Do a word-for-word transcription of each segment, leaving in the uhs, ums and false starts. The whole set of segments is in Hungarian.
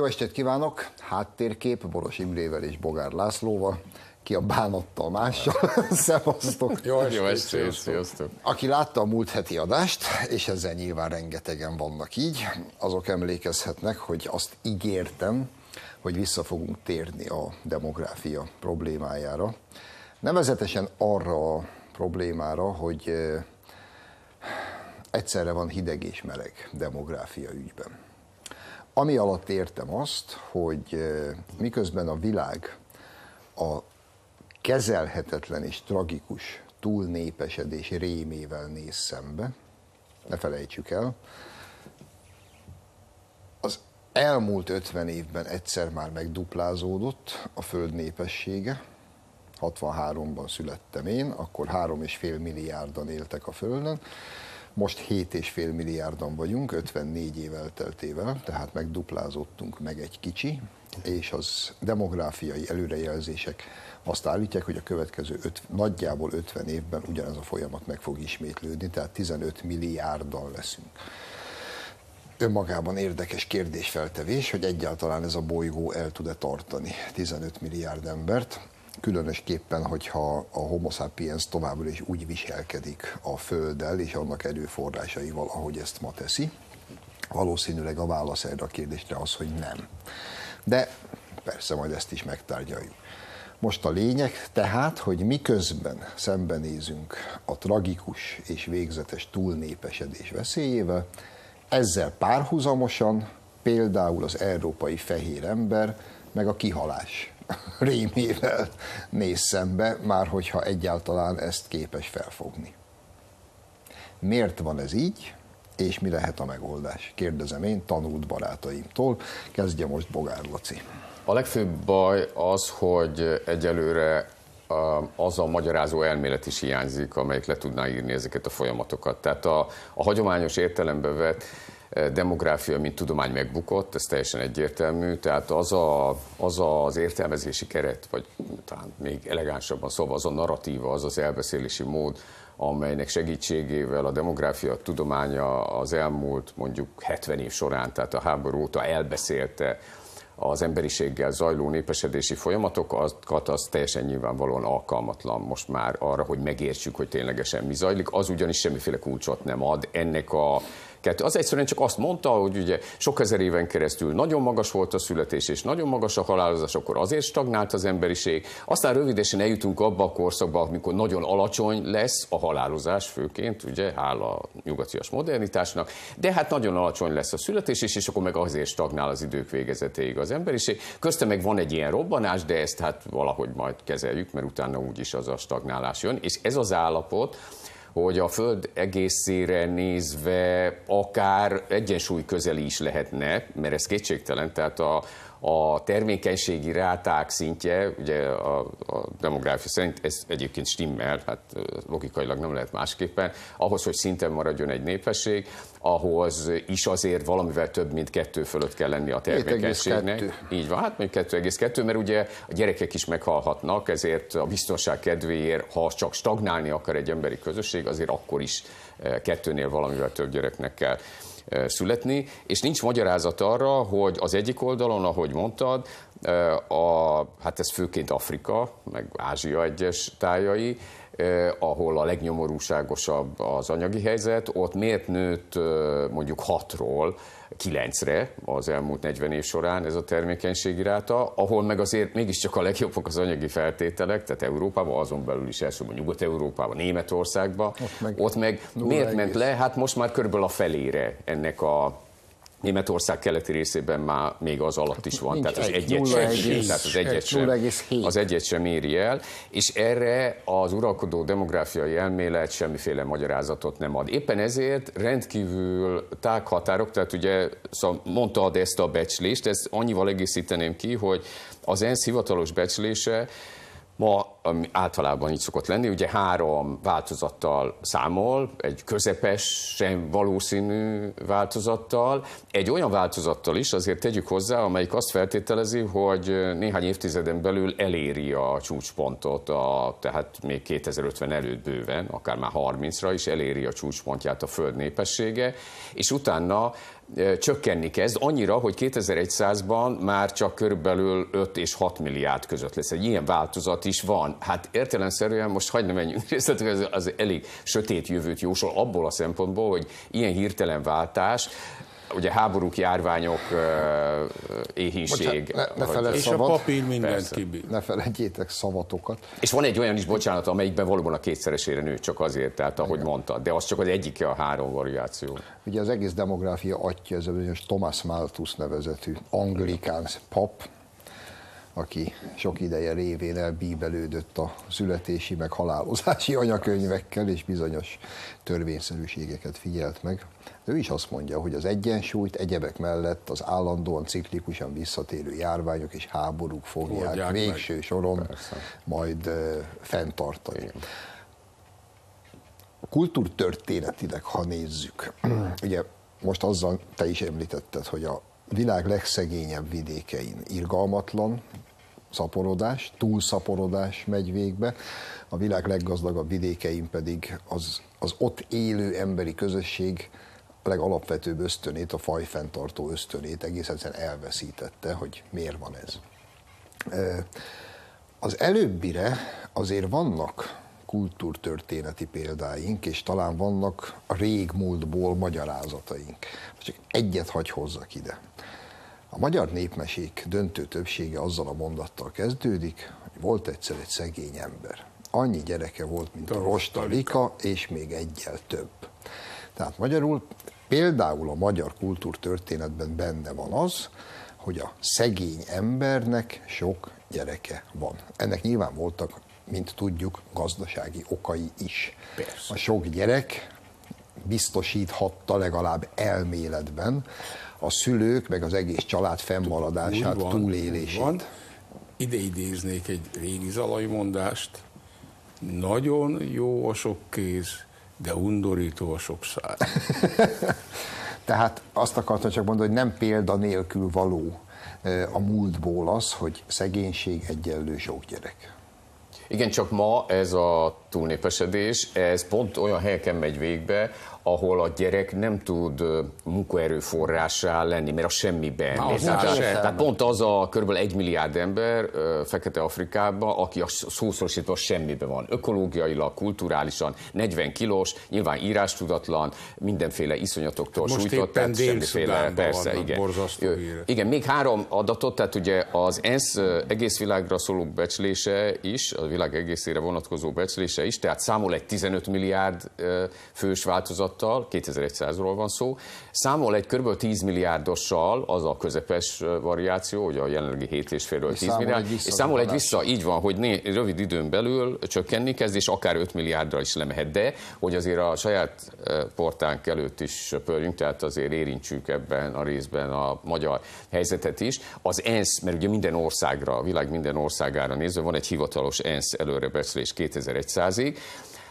Jó estét kívánok! Háttérkép Boros Imrével és Bogár Lászlóval. Ki a bánat Tamással. Szevasztok! Jó estét! Jó estét. Sziasztok. Aki látta a múlt heti adást, és ezzel nyilván rengetegen vannak így, azok emlékezhetnek, hogy azt ígértem, hogy vissza fogunk térni a demográfia problémájára. Nevezetesen arra a problémára, hogy egyszerre van hideg és meleg demográfia ügyben. Ami alatt értem azt, hogy miközben a világ a kezelhetetlen és tragikus túlnépesedés rémével néz szembe, ne felejtsük el, az elmúlt ötven évben egyszer már megduplázódott a föld népessége, hatvanháromban születtem én, akkor három egész öt milliárdan éltek a földön, most hét egész öt milliárdan vagyunk, ötvennégy év elteltével, tehát megduplázottunk meg egy kicsi, és az demográfiai előrejelzések azt állítják, hogy a következő öt, nagyjából ötven évben ugyanez a folyamat meg fog ismétlődni, tehát tizenöt milliárdan leszünk. Önmagában érdekes kérdésfeltevés, hogy egyáltalán ez a bolygó el tud-e tartani tizenöt milliárd embert, különösképpen, hogyha a homo sapiens továbbra is úgy viselkedik a földdel és annak erőforrásaival, ahogy ezt ma teszi. Valószínűleg a válasz erre a kérdésre az, hogy nem. De persze majd ezt is megtárgyaljuk. Most a lényeg tehát, hogy miközben szembenézünk a tragikus és végzetes túlnépesedés veszélyével, ezzel párhuzamosan például az európai fehér ember meg a kihalás rémével néz szembe, már hogyha egyáltalán ezt képes felfogni. Miért van ez így, és mi lehet a megoldás? Kérdezem én tanult barátaimtól. Kezdje most Bogár Laci. A legfőbb baj az, hogy egyelőre az a magyarázó elmélet is hiányzik, amelyik le tudná írni ezeket a folyamatokat. Tehát a, a hagyományos értelembe vett demográfia, mint tudomány megbukott, ez teljesen egyértelmű, tehát az, a, az az értelmezési keret, vagy talán még elegánsabban szóval az a narratíva, az az elbeszélési mód, amelynek segítségével a demográfia tudománya az elmúlt mondjuk hetven év során, tehát a háború óta elbeszélte az emberiséggel zajló népesedési folyamatokat, az teljesen nyilvánvalóan alkalmatlan most már arra, hogy megértsük, hogy ténylegesen mi zajlik, az ugyanis semmiféle kulcsot nem ad ennek a az egyszerűen csak azt mondta, hogy ugye sok ezer éven keresztül nagyon magas volt a születés, és nagyon magas a halálozás, akkor azért stagnált az emberiség. Aztán rövidesen eljutunk abba a korszakba, amikor nagyon alacsony lesz a halálozás, főként, ugye, hála a nyugatias modernitásnak, de hát nagyon alacsony lesz a születés, és akkor meg azért stagnál az idők végezetéig az emberiség. Közte meg van egy ilyen robbanás, de ezt hát valahogy majd kezeljük, mert utána úgyis az a stagnálás jön, és ez az állapot, hogy a Föld egészére nézve akár egyensúly közeli is lehetne, mert ez kétségtelen, tehát a, a termékenységi ráták szintje, ugye a, a demográfia szerint ez egyébként stimmel, hát logikailag nem lehet másképpen, ahhoz, hogy szinten maradjon egy népesség, ahhoz is azért valamivel több, mint kettő fölött kell lenni a termékenységnek. Így van, hát még kettő egész kettő, mert ugye a gyerekek is meghalhatnak, ezért a biztonság kedvéért, ha csak stagnálni akar egy emberi közösség, azért akkor is kettőnél valamivel több gyereknek kell születni, és nincs magyarázat arra, hogy az egyik oldalon, ahogy mondtad, a, hát ez főként Afrika, meg Ázsia egyes tájai, ahol a legnyomorúságosabb az anyagi helyzet, ott miért nőtt mondjuk hatról kilencre az elmúlt negyven év során ez a termékenységi ráta, ahol meg azért mégiscsak a legjobbak az anyagi feltételek, tehát Európában, azon belül is elsősorban Nyugat-Európában, Németországban, ott meg, ott meg miért ment le? Hát most már körülbelül a felére ennek a Németország keleti részében már még az alatt is van, tehát az egyet sem, sem, sem éri el, és erre az uralkodó demográfiai elmélet semmiféle magyarázatot nem ad. Éppen ezért rendkívül tág határok, tehát ugye szóval mondtad ezt a becslést, ezt annyival egészíteném ki, hogy az ENSZ hivatalos becslése ma ami általában így szokott lenni, ugye három változattal számol, egy közepesen valószínű változattal, egy olyan változattal is, azért tegyük hozzá, amelyik azt feltételezi, hogy néhány évtizeden belül eléri a csúcspontot, a, tehát még kétezer-ötven előtt bőven, akár már harmincra is eléri a csúcspontját a Föld népessége, és utána csökkenni kezd, annyira, hogy kétezer-százban már csak körülbelül öt és hat milliárd között lesz. Egy ilyen változat is van. Hát értelemszerűen most hagyj ne menjünk részletekbe, az, az elég sötét jövőt jósol abból a szempontból, hogy ilyen hirtelen váltás, ugye háborúk, járványok, éhínség. Bocsán, ne, ne feled, és szabad, a papír mindent kibír. Ne felejtjétek szavatokat. És van egy olyan is, bocsánat, amelyikben valóban a kétszeresére nő, csak azért, tehát ahogy igen, mondta, de az csak az egyike a három variáció. Ugye az egész demográfia atya, ez a bizonyos Thomas Malthus nevezetű anglikán pap, aki sok ideje révén elbíbelődött a születési meg halálozási anyakönyvekkel, és bizonyos törvényszerűségeket figyelt meg. Ő is azt mondja, hogy az egyensúlyt egyebek mellett az állandóan ciklikusan visszatérő járványok és háborúk fogják Hordják végső meg. soron Persze. majd uh, fenntartani. Igen. Kultúrtörténetileg, ha nézzük, ugye most azzal te is említetted, hogy a világ legszegényebb vidékein irgalmatlan szaporodás, túlszaporodás megy végbe, a világ leggazdagabb vidékein pedig az, az ott élő emberi közösség legalapvetőbb ösztönét, a fajfenntartó ösztönét egész egyszerűen elveszítette, hogy miért van ez. Az előbbire azért vannak kultúrtörténeti példáink, és talán vannak a régmúltból magyarázataink. Csak egyet hagy hozzak ide. A magyar népmesék döntő többsége azzal a mondattal kezdődik, hogy volt egyszer egy szegény ember. Annyi gyereke volt, mint a rostalika, és még egyel több. Tehát magyarul például a magyar kultúrtörténetben benne van az, hogy a szegény embernek sok gyereke van. Ennek nyilván voltak, mint tudjuk, gazdasági okai is. Persze. A sok gyerek biztosíthatta legalább elméletben a szülők, meg az egész család fennmaradását, van, túlélését. Van. Ide idéznék egy régi zalai mondást. Nagyon jó a sok kéz, de undorító a sok száj. Tehát azt akartam csak mondani, hogy nem példa nélkül való a múltból az, hogy szegénység egyenlő sok gyerek. Igen, csak ma ez a túlnépesedés, ez pont olyan helyeken megy végbe, ahol a gyerek nem tud munkaerőforrássá lenni, mert a semmiben. Na, az Tehát sem. pont az a kb. egy milliárd ember Fekete Afrikában, aki a szószorosítva semmiben van. Ökológiailag, kulturálisan, negyven kilós, nyilván írástudatlan, mindenféle iszonyatoktól sújtott. Tehát semmiféle, persze, igen. Igen, még három adatot, tehát ugye az ENSZ egész világra szóló becslése is, a világ egészére vonatkozó becslése is, tehát számol egy tizenöt milliárd fős változat, kétezer-százról van szó, számol egy kb. tíz milliárdossal, az a közepes variáció, ugye a jelenlegi hét és félről tíz milliárd, és számol egy vissza, így van, hogy né, rövid időn belül csökkenni kezd, és akár öt milliárdra is lemehet, de hogy azért a saját portánk előtt is söpörjünk, tehát azért érintsük ebben a részben a magyar helyzetet is. Az ENSZ, mert ugye minden országra, a világ minden országára nézve van egy hivatalos ENSZ előrebecslés kétezer-százig,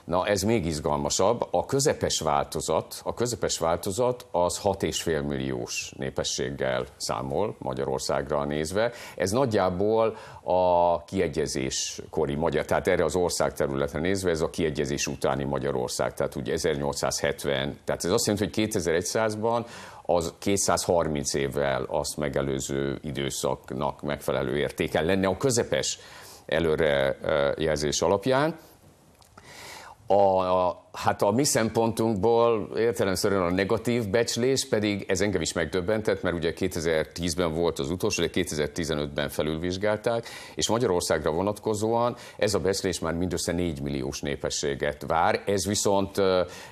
Na, ez még izgalmasabb. A közepes változat, a közepes változat az hat és fél milliós népességgel számol Magyarországra nézve. Ez nagyjából a kiegyezéskori magyar, tehát erre az ország területre nézve, ez a kiegyezés utáni Magyarország, tehát ugye ezernyolcszázhetven, tehát ez azt jelenti, hogy kétezer-százban az kétszázharminc évvel azt megelőző időszaknak megfelelő értéken lenne a közepes előrejelzés alapján. A, a, hát a mi szempontunkból értelemszerűen a negatív becslés, pedig ez engem is megdöbbentett, mert ugye kétezer-tízben volt az utolsó, de kétezer-tizenötben felülvizsgálták, és Magyarországra vonatkozóan ez a becslés már mindössze négy milliós népességet vár, ez viszont,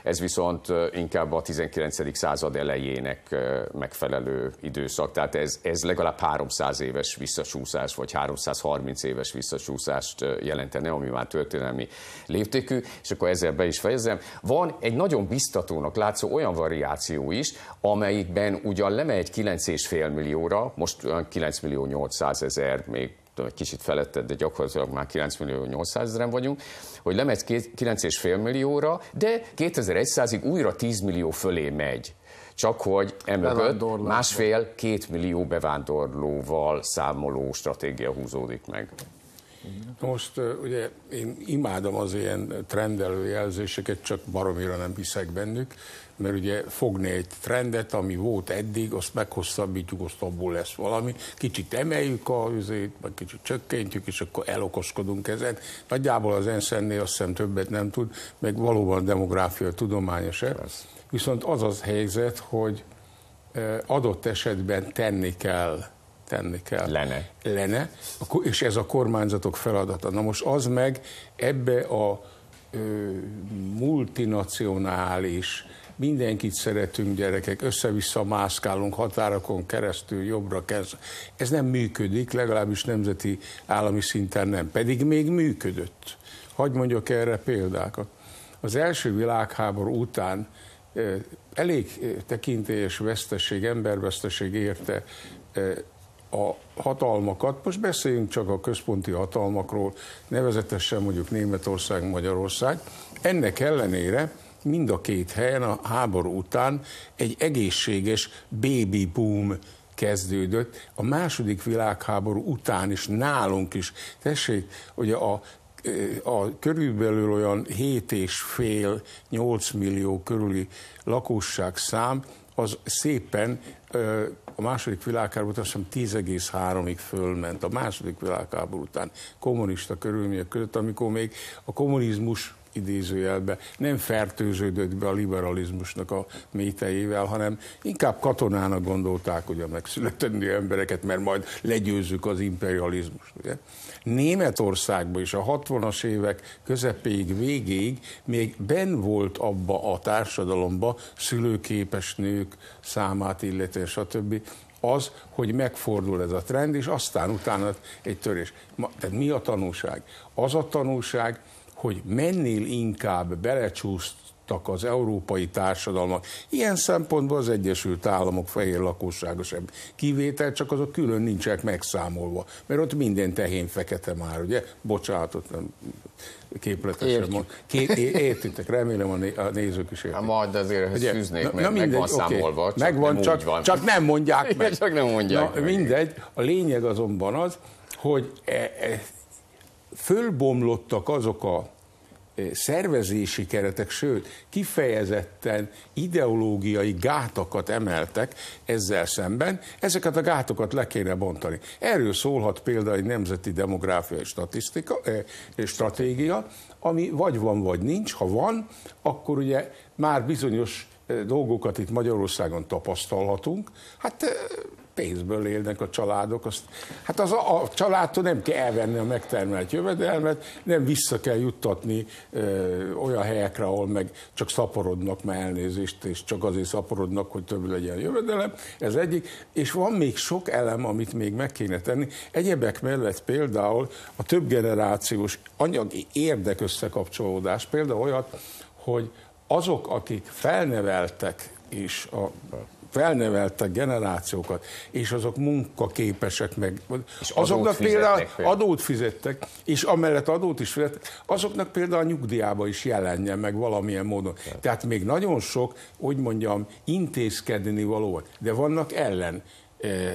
ez viszont inkább a tizenkilencedik század elejének megfelelő időszak, tehát ez, ez legalább háromszáz éves visszacsúszás, vagy háromszázharminc éves visszacsúszást jelentene, ami már történelmi léptékű, és akkor ezzel be is fejezem. Van egy nagyon biztatónak látszó olyan variáció is, amelyikben ugyan lemegy kilenc és fél millióra, most olyan kilenc millió nyolcszázezer még tudom, egy kicsit feletted, de gyakorlatilag már kilenc millió nyolcszázezren vagyunk, hogy lemegy kilenc és fél millióra, de kétezer-száz-ig újra tíz millió fölé megy. Csak hogy emögött másfél-két millió bevándorlóval számoló stratégia húzódik meg. Most ugye én imádom az ilyen trendelő jelzéseket, csak baromira nem hiszek bennük, mert ugye fogni egy trendet, ami volt eddig, azt meghosszabbítjuk, azt abból lesz valami, kicsit emeljük a vizét, vagy kicsit csökkentjük, és akkor elokoskodunk ezen. Nagyjából az en es zé en-nél azt hiszem többet nem tud, meg valóban demográfia tudománya se. Viszont az az helyzet, hogy adott esetben tenni kell, tenni kell. Lenne. Lenne, és ez a kormányzatok feladata. Na most az meg ebbe a ö, multinacionális, mindenkit szeretünk gyerekek, össze-vissza mászkálunk határokon keresztül, jobbra kezdve. Ez nem működik, legalábbis nemzeti állami szinten nem. Pedig még működött. Hadd mondjak erre példákat. Az első világháború után ö, elég tekintélyes veszteség, emberveszteség érte ö, a hatalmakat, most beszéljünk csak a központi hatalmakról, nevezetesen mondjuk Németország, Magyarország. Ennek ellenére mind a két helyen a háború után egy egészséges baby boom kezdődött. A második világháború után is, nálunk is. Tessék, ugye a A körülbelül olyan hét és fél nyolc millió körüli lakosság szám, az szépen a második világháború után azt hiszem tíz egész három tizedig fölment. A második világháború után kommunista körülmények között, amikor még a kommunizmus idézőjelben nem fertőződött be a liberalizmusnak a métejével, hanem inkább katonának gondolták ugye a megszületendő embereket, mert majd legyőzzük az imperializmust. Ugye? Németországban is a hatvanas évek közepéig, végéig még benn volt abba a társadalomba, szülőképes nők számát illetve stb. Az, hogy megfordul ez a trend, és aztán utána egy törés. Tehát mi a tanulság? Az a tanulság, hogy mennél inkább belecsúsztak az európai társadalmak. Ilyen szempontból az Egyesült Államok fehér lakossága sem kivétel, csak azok külön nincsenek megszámolva. Mert ott minden tehén fekete már, ugye? Bocsánatot, nem képletesen mond. Értitek, remélem a, né a nézők is értik. Majd azért fűznék, mert na mindegy, meg van számolva, okay, csak megvan, nem csak, van. Csak nem mondják meg. Csak nem mondják na, meg. Mindegy, a lényeg azonban az, hogy... E e fölbomlottak azok a szervezési keretek, sőt, kifejezetten ideológiai gátakat emeltek ezzel szemben, ezeket a gátokat le kéne bontani. Erről szólhat például egy nemzeti demográfiai statisztika, stratégia, ami vagy van, vagy nincs. Ha van, akkor ugye már bizonyos dolgokat itt Magyarországon tapasztalhatunk. Hát... pénzből élnek a családok, azt, hát az a, a családtól nem kell elvenni a megtermelt jövedelmet, nem vissza kell juttatni ö, olyan helyekre, ahol meg csak szaporodnak, már elnézést, és csak azért szaporodnak, hogy több legyen jövedelem, ez egyik, és van még sok elem, amit még meg kéne tenni. Egyebek mellett például a többgenerációs anyagi érdekösszekapcsolódás, például olyat, hogy azok, akik felneveltek és a felneveltek generációkat, és azok munkaképesek meg. És azoknak adót például adót fizettek, és amellett adót is fizettek, azoknak például a nyugdíjába is jelenjen meg valamilyen módon. Tehát, Tehát még nagyon sok, hogy mondjam, intézkedni való, de vannak ellen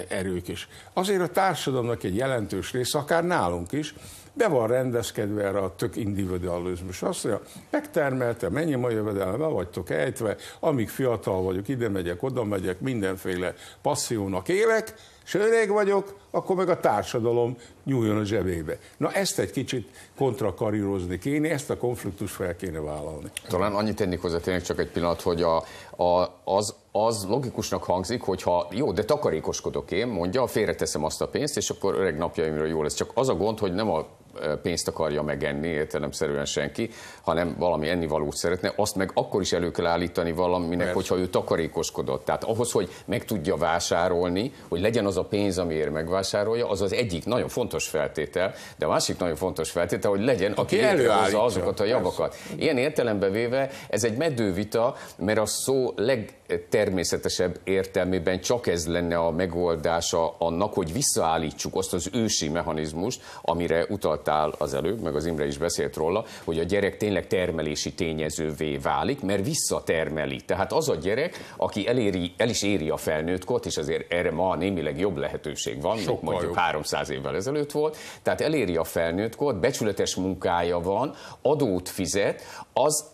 erők is. Azért a társadalomnak egy jelentős része, akár nálunk is, be van rendezkedve erre a tök individualizmus. Azt mondja, megtermelte, mennyi a jövedelme, be vagytok ejtve, amíg fiatal vagyok, ide megyek, oda megyek, mindenféle passziónak élek, és öreg vagyok, akkor meg a társadalom nyúljon a zsebébe. Na ezt egy kicsit kontrakarírozni kéne, ezt a konfliktust fel kéne vállalni. Talán annyit tennék hozzá tényleg csak egy pillanat, hogy a, a, az, az logikusnak hangzik, hogyha jó, de takarékoskodok én, mondja, félreteszem azt a pénzt, és akkor öreg napjaimra jó lesz. Csak az a gond, hogy nem a pénzt akarja megenni, értelemszerűen senki, hanem valami ennivalót szeretne, azt meg akkor is elő kell állítani valaminek, Persze. hogyha ő takarékoskodott. Tehát ahhoz, hogy meg tudja vásárolni, hogy legyen az a pénz, amiért megvásárolja, az az egyik nagyon fontos feltétel, de a másik nagyon fontos feltétel, hogy legyen, aki előállítja azokat a javakat. Persze. Ilyen értelemben véve ez egy meddővita, mert a szó legtermészetesebb értelmében csak ez lenne a megoldása annak, hogy visszaállítsuk azt az ősi mechanizmust, amire utaltál az előbb, meg az Imre is beszélt róla, hogy a gyerek tényleg termelési tényezővé válik, mert visszatermeli. Tehát az a gyerek, aki eléri, el is éri a felnőttkort, és azért erre ma némileg jobb lehetőség van, mint mondjuk jobb. háromszáz évvel ezelőtt volt, tehát eléri a felnőttkort, becsületes munkája van, adót fizet, az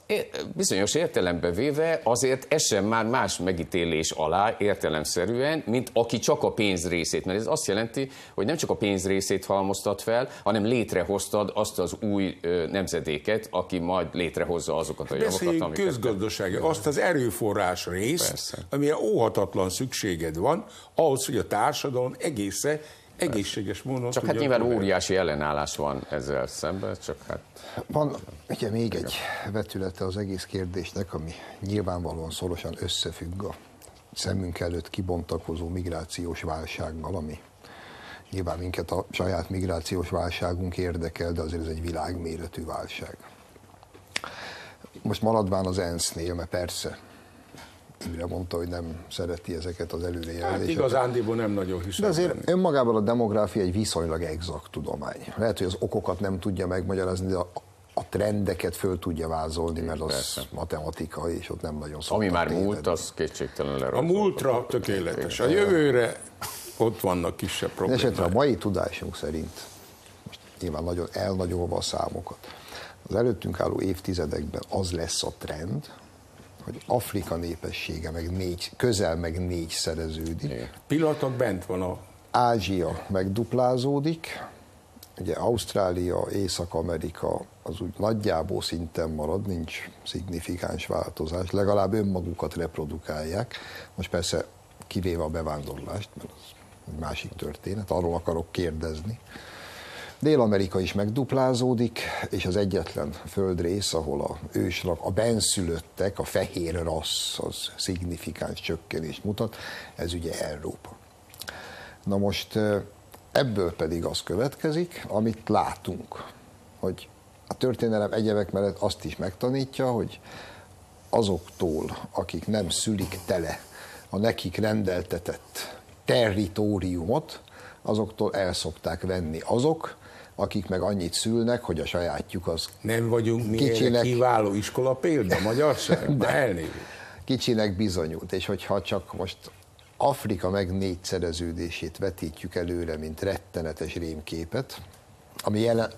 bizonyos értelembe véve azért essen már más megítélés alá értelemszerűen, mint aki csak a pénz részét, mert ez azt jelenti, hogy nem csak a pénz részét halmoztat fel, hanem létrehoztad azt az új nemzedéket, aki majd létrehozza azokat a javakat, amiket... közgazdasági, azt az erőforrás részt, Persze. amire óhatatlan szükséged van, ahhoz, hogy a társadalom egészen egészséges módon... Csak hát nyilván óriási ellenállás van ezzel szemben, csak hát... Van ugye még egy vetülete az egész kérdésnek, ami nyilvánvalóan szorosan összefügg a szemünk előtt kibontakozó migrációs válsággal, ami nyilván minket a saját migrációs válságunk érdekel, de azért ez egy világméretű válság. Most maradván az ENSZ-nél, mert persze, Imre mondta, hogy nem szereti ezeket az előrejelzéseket. Hát igazándiból nem nagyon hiszem. De azért lenni. Önmagában a demográfia egy viszonylag exakt tudomány. Lehet, hogy az okokat nem tudja megmagyarázni, de a, a trendeket föl tudja vázolni, mert az Persze. matematika, és ott nem nagyon szoktak. Ami már tévedni. Múlt, az kétségtelen lerajzol. A múltra tökéletes. A jövőre ott vannak kisebb problémák. Esetre a mai tudásunk szerint, most nyilván nagyon elnagyolva a számokat, az előttünk álló évtizedekben az lesz a trend, hogy Afrika népessége meg négy, közel meg négy szereződik. Pillanatban bent van a... Ázsia megduplázódik, ugye Ausztrália, Észak-Amerika az úgy nagyjából szinten marad, nincs szignifikáns változás, legalább önmagukat reprodukálják. Most persze kivéve a bevándorlást, mert az egy másik történet, arról akarok kérdezni. Dél-Amerika is megduplázódik, és az egyetlen földrész, ahol a őslak, a benszülöttek, a fehér rassz, az szignifikáns csökkenést mutat, ez ugye Európa. Na most ebből pedig az következik, amit látunk, hogy a történelem egyebek mellett azt is megtanítja, hogy azoktól, akik nem szülik tele a nekik rendeltetett territóriumot, azoktól el szokták venni azok, akik meg annyit szülnek, hogy a sajátjuk az nem vagyunk kicsinek... mi kiváló iskola példa Magyarországon. Kicsinek bizonyult, és hogyha csak most Afrika meg négyszereződését vetítjük előre, mint rettenetes rémképet, ami jelen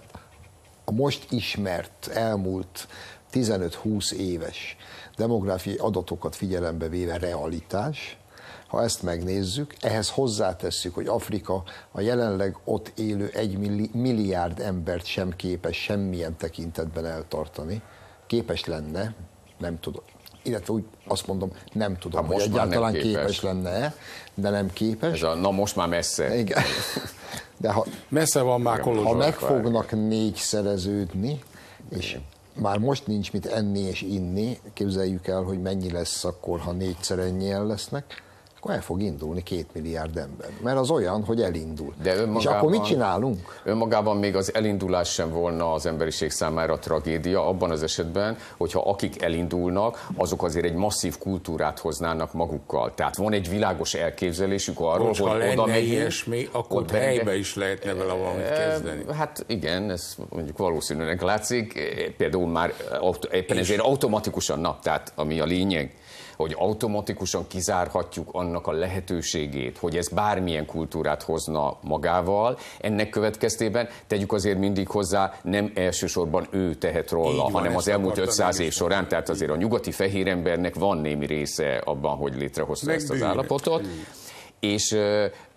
a most ismert elmúlt tizenöt-húsz éves demográfiai adatokat figyelembe véve realitás, ha ezt megnézzük, ehhez hozzátesszük, hogy Afrika a jelenleg ott élő egy milliárd embert sem képes semmilyen tekintetben eltartani. Képes lenne, nem tudom, illetve úgy azt mondom, nem tudom, ha hogy egyáltalán képes. képes lenne, de nem képes. Ez a, na most már messze. Igen. De ha, messze van már kolozsor. Ha meg fognak négyszereződni, és... Már most nincs mit enni és inni, képzeljük el, hogy mennyi lesz akkor, ha négyszer ennyien lesznek, akkor el fog indulni két milliárd ember. Mert az olyan, hogy elindul. De önmagában, és akkor mit csinálunk? Önmagában még az elindulás sem volna az emberiség számára tragédia, abban az esetben, hogyha akik elindulnak, azok azért egy masszív kultúrát hoznának magukkal. Tehát van egy világos elképzelésük arról, Most, hogy oda megyünk. Ilyesmi, akkor ott helyben is lehetne vele valamit kezdeni. Hát igen, ez mondjuk valószínűleg látszik. Például már éppen ezért automatikusan nap, tehát ami a lényeg, hogy automatikusan kizárhatjuk annak a lehetőségét, hogy ez bármilyen kultúrát hozna magával. Ennek következtében tegyük azért mindig hozzá, nem elsősorban ő tehet róla, van, hanem az elmúlt ötszáz év során, tehát azért a nyugati fehér embernek van némi része abban, hogy létrehozta ezt az állapotot. És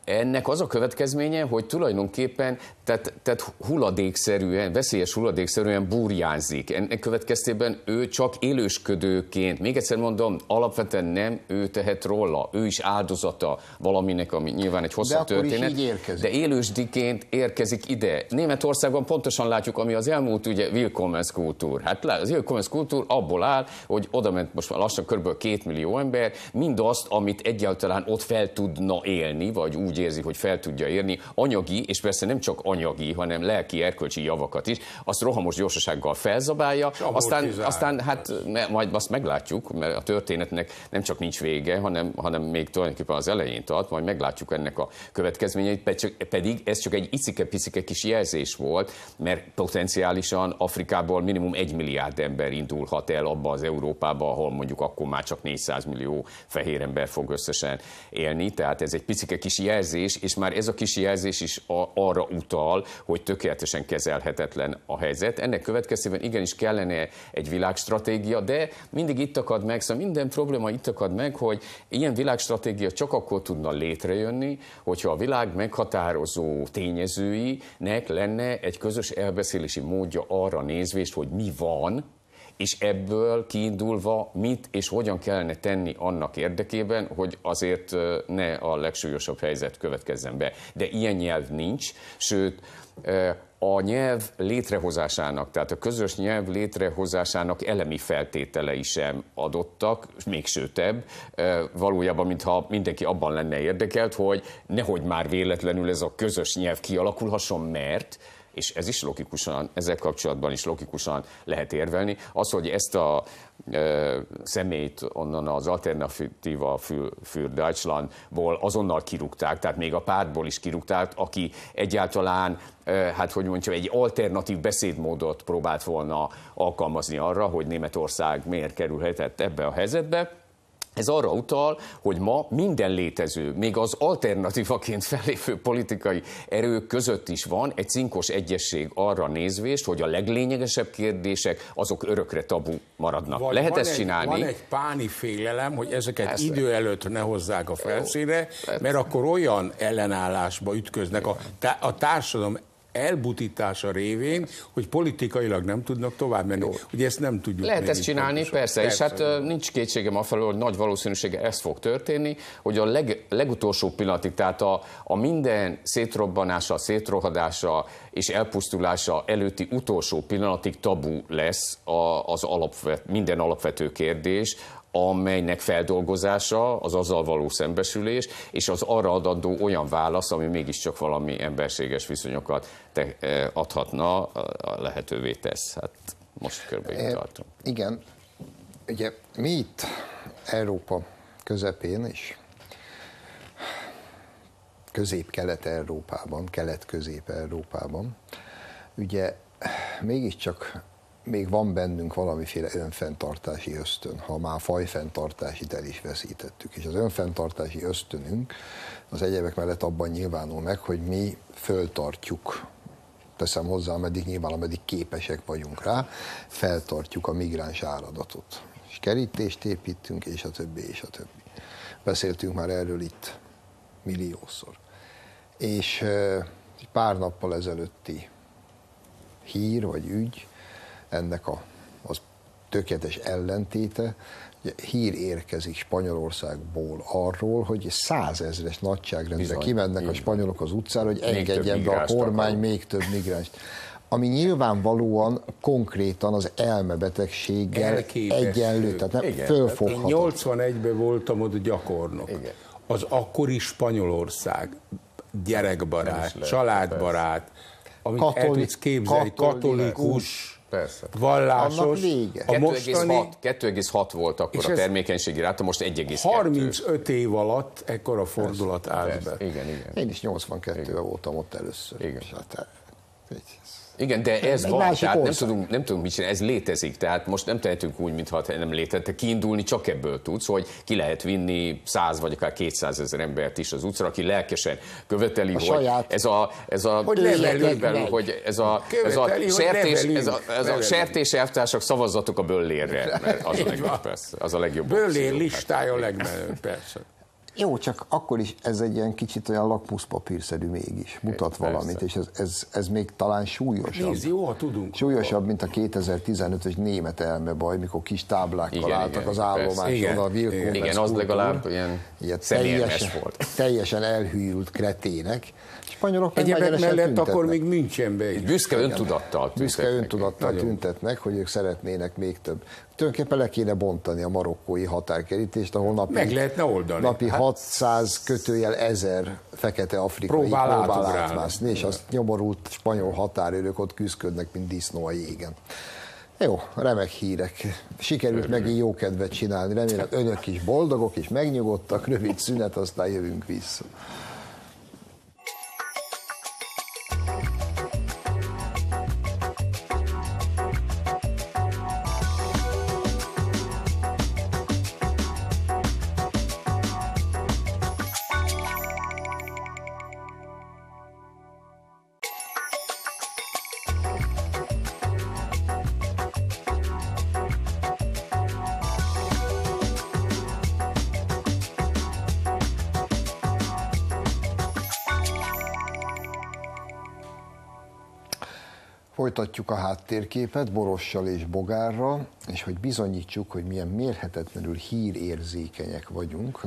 Ennek az a következménye, hogy tulajdonképpen tehát, tehát hulladékszerűen, veszélyes hulladékszerűen burjánzik. Ennek következtében ő csak élősködőként, még egyszer mondom, alapvetően nem ő tehet róla, ő is áldozata valaminek, ami nyilván egy hosszú történet, de élősdiként érkezik ide. Németországban pontosan látjuk, ami az elmúlt ugye Willkommenskultúr. Hát az Willkommenskultúr abból áll, hogy oda ment most már lassan kb. két millió ember, mindazt, amit egyáltalán ott fel tudna élni, vagy úgy érzi, hogy fel tudja érni, anyagi, és persze nem csak anyagi, hanem lelki, erkölcsi javakat is, azt rohamos gyorsasággal felzabálja, aztán, aztán hát majd azt meglátjuk, mert a történetnek nem csak nincs vége, hanem, hanem még tulajdonképpen az elején tart, majd meglátjuk ennek a következményeit, pedig ez csak egy icike-picike kis jelzés volt, mert potenciálisan Afrikából minimum egy milliárd ember indulhat el abba az Európába, ahol mondjuk akkor már csak négyszáz millió fehér ember fog összesen élni, tehát ez egy picike kis jelzés, és már ez a kis jelzés is a, arra utal, hogy tökéletesen kezelhetetlen a helyzet. Ennek következtében igenis kellene egy világstratégia, de mindig itt akad meg, szóval minden probléma itt akad meg, hogy ilyen világstratégia csak akkor tudna létrejönni, hogyha a világ meghatározó tényezőinek lenne egy közös elbeszélési módja arra nézvést, hogy mi van, és ebből kiindulva mit és hogyan kellene tenni annak érdekében, hogy azért ne a legsúlyosabb helyzet következzen be. De ilyen nyelv nincs, sőt, a nyelv létrehozásának, tehát a közös nyelv létrehozásának elemi feltételei sem adottak, még sötebb, valójában mintha mindenki abban lenne érdekelt, hogy nehogy már véletlenül ez a közös nyelv kialakulhasson, mert... és ez is logikusan, ezzel kapcsolatban is logikusan lehet érvelni, az, hogy ezt a e, személyt onnan az Alternativa für, für Deutschlandból azonnal kirúgták, tehát még a pártból is kirúgták, aki egyáltalán, e, hát hogy mondjam, egy alternatív beszédmódot próbált volna alkalmazni arra, hogy Németország miért kerülhetett ebbe a helyzetbe. Ez arra utal, hogy ma minden létező, még az alternatívaként fellépő politikai erők között is van egy cinkos egyesség arra nézvést, hogy a leglényegesebb kérdések azok örökre tabu maradnak. Vagy lehet ezt egy, csinálni. Van egy páni félelem, hogy ezeket ezt idő előtt ne hozzák a felszínre, mert akkor olyan ellenállásba ütköznek a, a társadalom elbutítása révén, hogy politikailag nem tudnak tovább menni. Ugye ezt nem tudjuk. Lehet ezt csinálni, persze, persze, és hát persze. Nincs kétségem afelől, hogy nagy valószínűsége ez fog történni, hogy a leg, legutolsó pillanatig, tehát a, a minden szétrobbanása, szétrohadása és elpusztulása előtti utolsó pillanatig tabu lesz az alapvet, minden alapvető kérdés, amelynek feldolgozása, az azzal való szembesülés, és az arra adandó olyan válasz, ami mégiscsak valami emberséges viszonyokat te, adhatna, lehetővé tesz. Hát most körülbelül tartom. E, igen, ugye mi itt Európa közepén és közép-kelet-európában, kelet-közép-európában, ugye mégiscsak még van bennünk valamiféle önfenntartási ösztön, ha már fajfenntartásit el is veszítettük. És az önfenntartási ösztönünk az egyebek mellett abban nyilvánul meg, hogy mi föltartjuk, teszem hozzá, ameddig nyilván, ameddig képesek vagyunk rá, feltartjuk a migráns áradatot. És kerítést építünk, és a többi, és a többi. Beszéltünk már erről itt milliószor. És pár nappal ezelőtti hír vagy ügy, ennek a, az tökéletes ellentéte, hír érkezik Spanyolországból arról, hogy százezres nagyságrendben kimennek a spanyolok az utcára, hogy engedjen be a kormány még több migráns. Ami nyilvánvalóan konkrétan az elmebetegséggel egyenlő, tehát nem fölfogható. nyolcvanegyben voltam ott gyakornok. Igen. Az akkori Spanyolország gyerekbarát, családbarát, amit Katoli- el tudsz képzelni, katolikus, persze. Vallásos. A mostani... kettő egész hat volt akkor a termékenységi ráta, most egy egész kettő. harmincöt év alatt ekkora fordulat persze, állt persze. be. Igen, igen. Én is nyolcvankettőben voltam ott először. Igen. Igen, de ez van, tehát nem tudunk, nem tudunk mit csinálni, ez létezik, tehát most nem tehetünk úgy, mintha nem létezne, kiindulni csak ebből tudsz, hogy ki lehet vinni száz vagy akár kétszázezer embert is az utcára, aki lelkesen követeli, a hogy saját, ez a, ez a, hogy levelünk, hogy ez a, követeli, ez a sertés, levelünk, ez a, ez a sertés elvtársak szavazzatok a Böllérre, mert az a legjobb, persze, az a legjobb. Böllér listája a legmenőbb, persze. Jó, csak akkor is ez egy ilyen kicsit olyan lakmuszpapírszerű mégis, mutat valamit, és ez, ez, ez még talán súlyosabb. Nézd, jó, ha tudunk. Súlyosabb, mint a kétezer-tizenötös német elmebaj, mikor kis táblákkal igen, álltak igen, az állomáson, a Wilkó. Igen, az legalább ilyen, ilyen teljesen, volt. Teljesen elhűült kretének. Spanyolok meg egyebek mellett tüntetnek. Akkor még Münchenbe is. Büszke öntudattal tüntetnek. Büszke öntudattal tüntetnek, hogy ők szeretnének még több. Tulajdonképpen le kéne bontani a marokkói határkerítést, ahol napi, meg lehetne oldani. Napi hát, hatszáz kötőjel ezer fekete afrikai próbál átvászni, és azt nyomorult spanyol határőrök ott küzdködnek, mint disznó a jégen. Jó, remek hírek. Sikerült megint jó kedvet csinálni. Remélem önök is boldogok és megnyugodtak. Rövid szünet, aztán jövünk vissza. Folytatjuk a háttérképet Borossal és Bogárra, és hogy bizonyítsuk, hogy milyen mérhetetlenül hírérzékenyek vagyunk,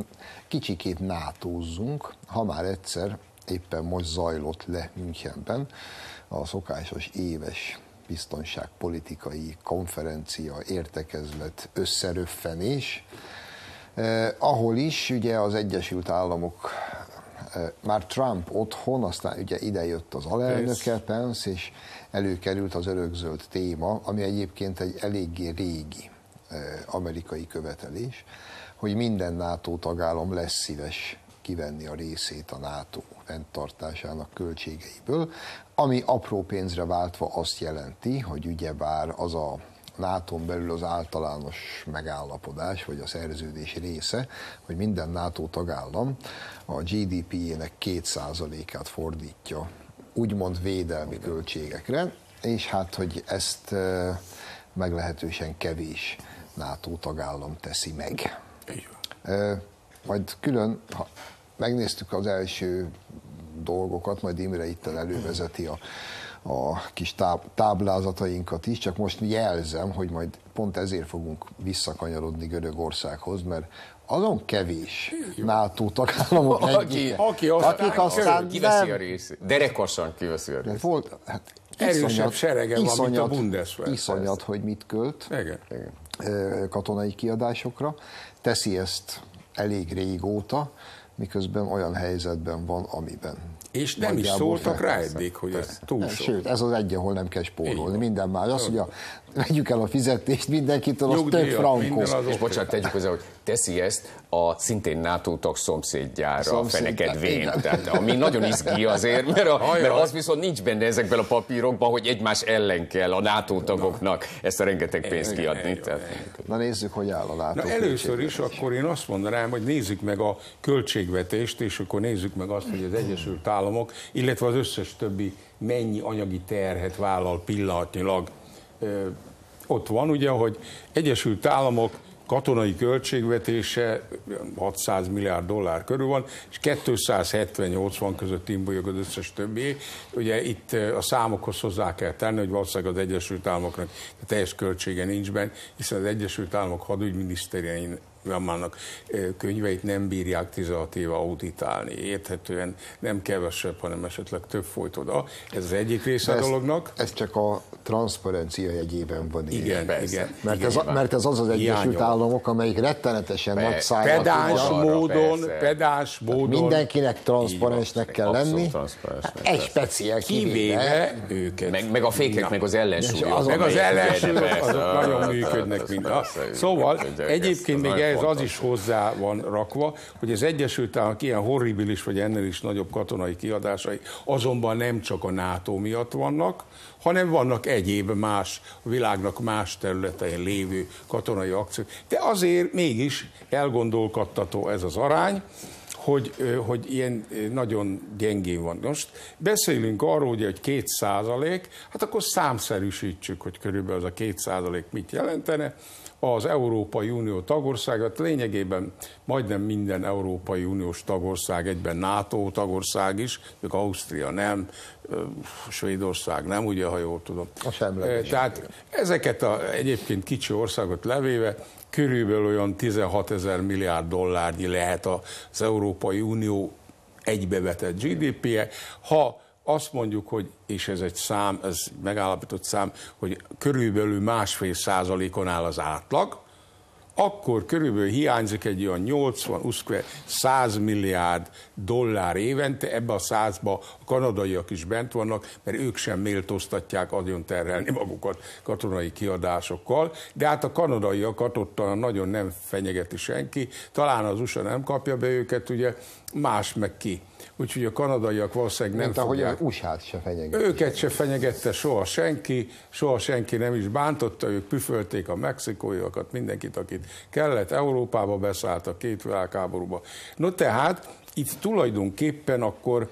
kicsikét nátózzunk, ha már egyszer éppen most zajlott le Münchenben a szokásos éves biztonságpolitikai konferencia, értekezlet, összeröffenés, eh, ahol is ugye az Egyesült Államok, eh, már Trump otthon, aztán ugye idejött az alelnöke, Pence, és előkerült az örökzöld téma, ami egyébként egy eléggé régi amerikai követelés, hogy minden NATO tagállam lesz szíves kivenni a részét a NATO fenntartásának költségeiből, ami apró pénzre váltva azt jelenti, hogy ugyebár az a nátón belül az általános megállapodás, vagy a szerződés része, hogy minden NATO tagállam a gé dé pé-jének két százalékát fordítja úgymond védelmi költségekre, és hát, hogy ezt meglehetősen kevés NATO tagállam teszi meg. Majd külön, ha megnéztük az első dolgokat, majd Imre itten elővezeti a, a kis táblázatainkat is, csak most jelzem, hogy majd pont ezért fogunk visszakanyarodni Görögországhoz, mert azon kevés NATO tagállamok aki, aki aztán, akik aztán kiveszi a részét. Derekosan kiveszi a részét. Volt, hát erősebb iszonyat, serege van, mint a Bundeswehr. Iszonyat, hogy mit költ igen, igen. katonai kiadásokra. Teszi ezt elég régóta, miközben olyan helyzetben van, amiben. És nem is szóltak rá eddig, hogy ez túl sok. Sőt, ez az egy, ahol nem kell spórolni. Minden már. Az, hogy a, vegyük el a fizetést mindenkitől, az több frankos. És bocsánat, tegyük hozzá, hogy teszi ezt a szintén NATO-tag szomszédjára fenekedvén. Tehát, ami nagyon izgi azért, mert, a, mert az viszont nincs benne ezekben a papírokban, hogy egymás ellen kell a NATO-tagoknak ezt a rengeteg pénzt kiadni. Na nézzük, hogy áll a NATO. Először is akkor én azt mondanám, hogy nézzük meg a költségvetést, és akkor nézzük meg azt, hogy az Egyesült Államok, illetve az összes többi mennyi anyagi terhet vállal pillanatnyilag. Ö, ott van ugye, hogy Egyesült Államok katonai költségvetése hatszáz milliárd dollár körül van, és kétszázhetven-nyolcvan között imbolyog az összes többi. Ugye itt a számokhoz hozzá kell tenni, hogy valószínűleg az Egyesült Államoknak a teljes költsége nincs benne, hiszen az Egyesült Államok hadügyminiszterjein Rammannak könyveit nem bírják tizenhat éve auditálni. Érthetően nem kevesebb, hanem esetleg több folyt oda. Ez az egyik része a dolognak. Ez csak a transzparencia jegyében van. Igen, igen, igen, mert, igen ez, mert ez az az Egyesült Államok, amelyik rettenetesen Be, nagy száját. Pedáns módon, pedáns módon. Hát mindenkinek transzparensnek kell lenni. Hát egy speciál kivéve őket. Meg, meg a fékek, Na. meg az ellensúlyok. Meg az ellensúlyok, azok nagyon működnek mind. Szóval egyébként még ez az is hozzá van rakva, hogy az Egyesült Államok ilyen horribilis, vagy ennél is nagyobb katonai kiadásai azonban nem csak a NATO miatt vannak, hanem vannak egyéb más, a világnak más területein lévő katonai akciók. De azért mégis elgondolkodtató ez az arány, hogy, hogy ilyen nagyon gyengén van. Most beszélünk arról, ugye, hogy két százalék, hát akkor számszerűsítsük, hogy körülbelül az a két százalék mit jelentene. az Európai Unió tagországát, lényegében majdnem minden Európai Uniós tagország, egyben NATO tagország is, ők Ausztria nem, Svédország nem, ugye, ha jól tudom. Tehát ezeket a egyébként kicsi országot levéve, körülbelül olyan tizenhatezer milliárd dollárnyi lehet az Európai Unió egybevetett gé dé pé-je. Ha azt mondjuk, hogy, és ez egy szám, ez megállapított szám, hogy körülbelül másfél százalékon áll az átlag, akkor körülbelül hiányzik egy olyan nyolcvan-száz milliárd dollár évente, ebbe a százba a kanadaiak is bent vannak, mert ők sem méltóztatják agyon terhelni magukat katonai kiadásokkal, de hát a kanadaiakat ottan nagyon nem fenyegeti senki, talán az u es á nem kapja be őket, ugye más meg ki. Úgyhogy a kanadaiak valószínűleg nem fogják. Mint ahogy az u es á-t se fenyegette. Őket se fenyegette soha senki, soha senki nem is bántotta, ők püfölték a mexikóiakat, mindenkit, akit kellett, Európába beszállt a két világháborúba. No tehát itt tulajdonképpen akkor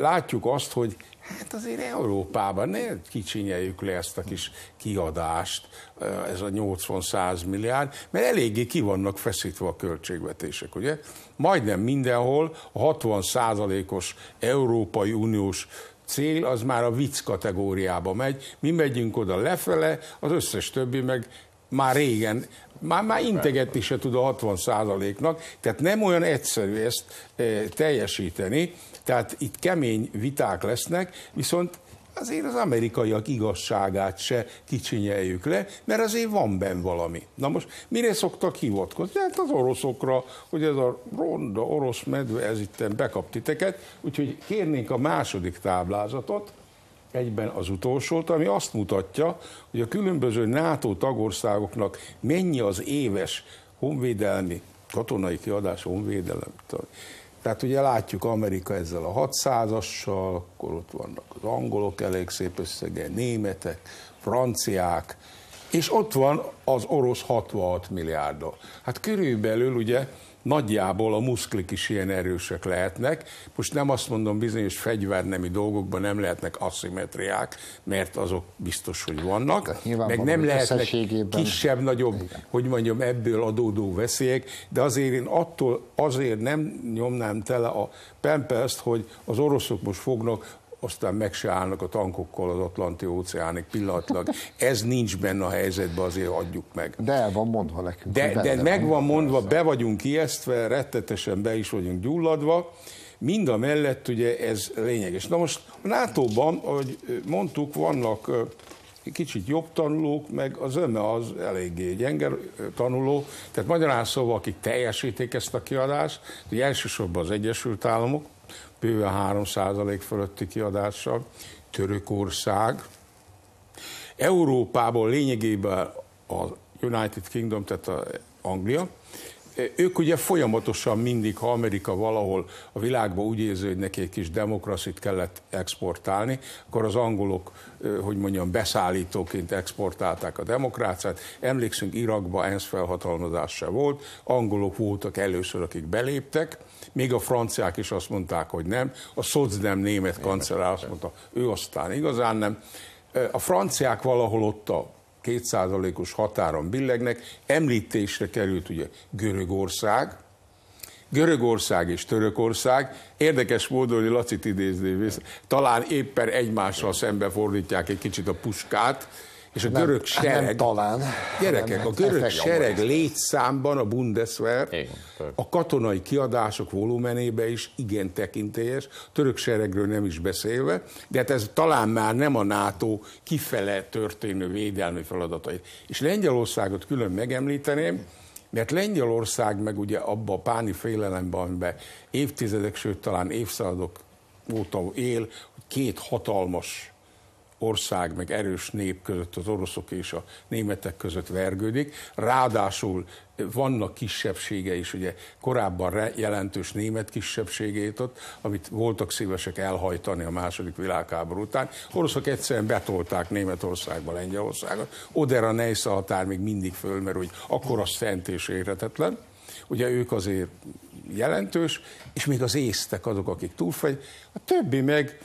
látjuk azt, hogy hát azért Európában ne kicsinyeljük le ezt a kis kiadást, ez a nyolcvan-száz milliárd, mert eléggé ki vannak feszítve a költségvetések, ugye? Majdnem mindenhol a hatvan százalékos Európai Uniós cél az már a vicc kategóriába megy, mi megyünk oda lefele, az összes többi meg már régen, már, már integetni se tud a hatvan százaléknak, tehát nem olyan egyszerű ezt e, teljesíteni, tehát itt kemény viták lesznek, viszont azért az amerikaiak igazságát se kicsinyeljük le, mert azért van benn valami. Na most mire szoktak hivatkozni? Hát az oroszokra, hogy ez a ronda orosz medve, ez itten bekap titeket, úgyhogy kérnénk a második táblázatot, egyben az utolsót, ami azt mutatja, hogy a különböző NATO tagországoknak mennyi az éves honvédelmi, katonai kiadás, honvédelem. Tehát ugye látjuk Amerika ezzel a hatszázassal, akkor ott vannak az angolok elég szép összege, németek, franciák, és ott van az orosz hatvanhat milliárddal. Hát körülbelül ugye nagyjából a muszklik is ilyen erősek lehetnek. Most nem azt mondom, bizonyos fegyvernemi dolgokban nem lehetnek aszimmetriák, mert azok biztos, hogy vannak. Meg nem lehetnek kisebb-nagyobb, hogy mondjam, ebből adódó veszélyek, de azért én attól azért nem nyomnám tele a pempeszt, hogy az oroszok most fognak, aztán meg se állnak a tankokkal az Atlanti-óceánig pillanatlag. Ez nincs benne a helyzetben, azért adjuk meg. De el van mondva nekünk. De, de meg van mondva, be vagyunk ijesztve, rettetesen be is vagyunk gyulladva. Mind a mellett ugye ez lényeges. Na most a nátóban, ahogy mondtuk, vannak kicsit jobb tanulók, meg az zöme az eléggé gyenge tanuló. Tehát magyarán szóval, akik teljesítik ezt a kiadást, ugye elsősorban az Egyesült Államok, bőven három százalék fölötti kiadással, Törökország. Európából lényegében a United Kingdom, tehát a Anglia, ők ugye folyamatosan mindig, ha Amerika valahol a világban úgy érzi, hogy neki egy kis demokracit kellett exportálni, akkor az angolok, hogy mondjam, beszállítóként exportálták a demokráciát. Emlékszünk, Irakban ENSZ felhatalmazás se volt, angolok voltak először, akik beléptek, még a franciák is azt mondták, hogy nem, a szocdem német kancellár azt mondta, ő aztán igazán nem. A franciák valahol ott a kétszázalékos határon billegnek, említésre került ugye Görögország, Görögország és Törökország, érdekes módon, hogy Lacit idézni, talán éppen egymással szembe fordítják egy kicsit a puskát, és a nem, görög sereg, nem talán, gyerekek, a görög sereg létszámban a Bundeswehr, igen, a katonai kiadások volumenébe is igen tekintélyes, török seregről nem is beszélve, de hát ez talán már nem a NATO kifele történő védelmi feladatai. És Lengyelországot külön megemlíteném, mert Lengyelország meg ugye abba a páni félelemben, amiben évtizedek, sőt talán évszázadok óta él, hogy két hatalmas ország, meg erős nép között, az oroszok és a németek között vergődik. Ráadásul vannak kisebbsége is, ugye korábban jelentős német kisebbségét ott, amit voltak szívesek elhajtani a második világháború után. Oroszok egyszerűen betolták Németországba, Lengyelországot. Odera-Neisse határ még mindig fölmerül, hogy akkora szent és érhetetlen. ugye ők azért jelentős, és még az észtek azok, akik túlfegy, a többi meg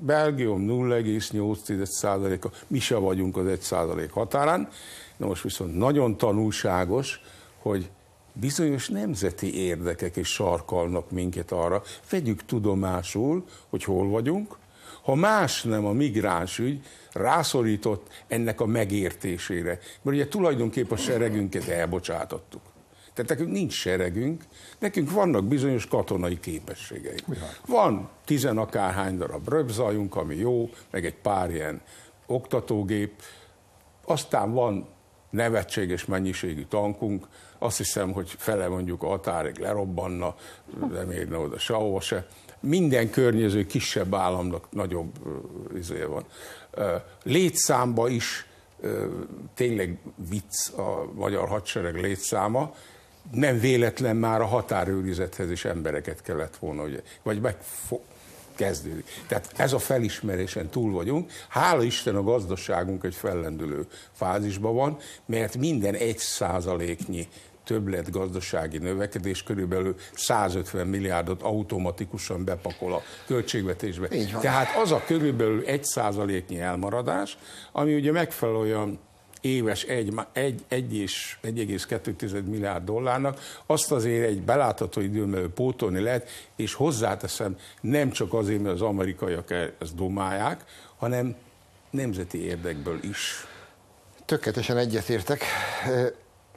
Belgium nulla egész nyolc százaléka, mi se vagyunk az egy százalék határán. Na most viszont nagyon tanulságos, hogy bizonyos nemzeti érdekek is sarkalnak minket arra. Vegyük tudomásul, hogy hol vagyunk. Ha más nem, a migráns ügy rászorított ennek a megértésére. Mert ugye tulajdonképpen a seregünket elbocsátottuk. Tehát nekünk nincs seregünk, nekünk vannak bizonyos katonai képességeink. Van tizenakárhány darab röpzajunk, ami jó, meg egy pár ilyen oktatógép. Aztán van nevetséges mennyiségű tankunk, azt hiszem, hogy fele mondjuk a határig lerobbanna, nem érne oda sehova se. Minden környező kisebb államnak nagyobb izé van. Létszámba is tényleg vicc a magyar hadsereg létszáma, nem véletlen már a határőrizethez is embereket kellett volna, ugye, vagy megkezdődik. Tehát ez a felismerésen túl vagyunk. Hála Isten a gazdaságunk egy fellendülő fázisban van, mert minden egy százaléknyi többlet gazdasági növekedés körülbelül százötven milliárdot automatikusan bepakol a költségvetésbe. Tehát az a körülbelül egy százaléknyi elmaradás, ami ugye megfelel olyan éves egy egész kettő milliárd dollárnak, azt azért egy belátható időn belül pótolni lehet, és hozzáteszem, nem csak azért, mert az amerikaiak ezt domálják, hanem nemzeti érdekből is. Tökéletesen egyetértek.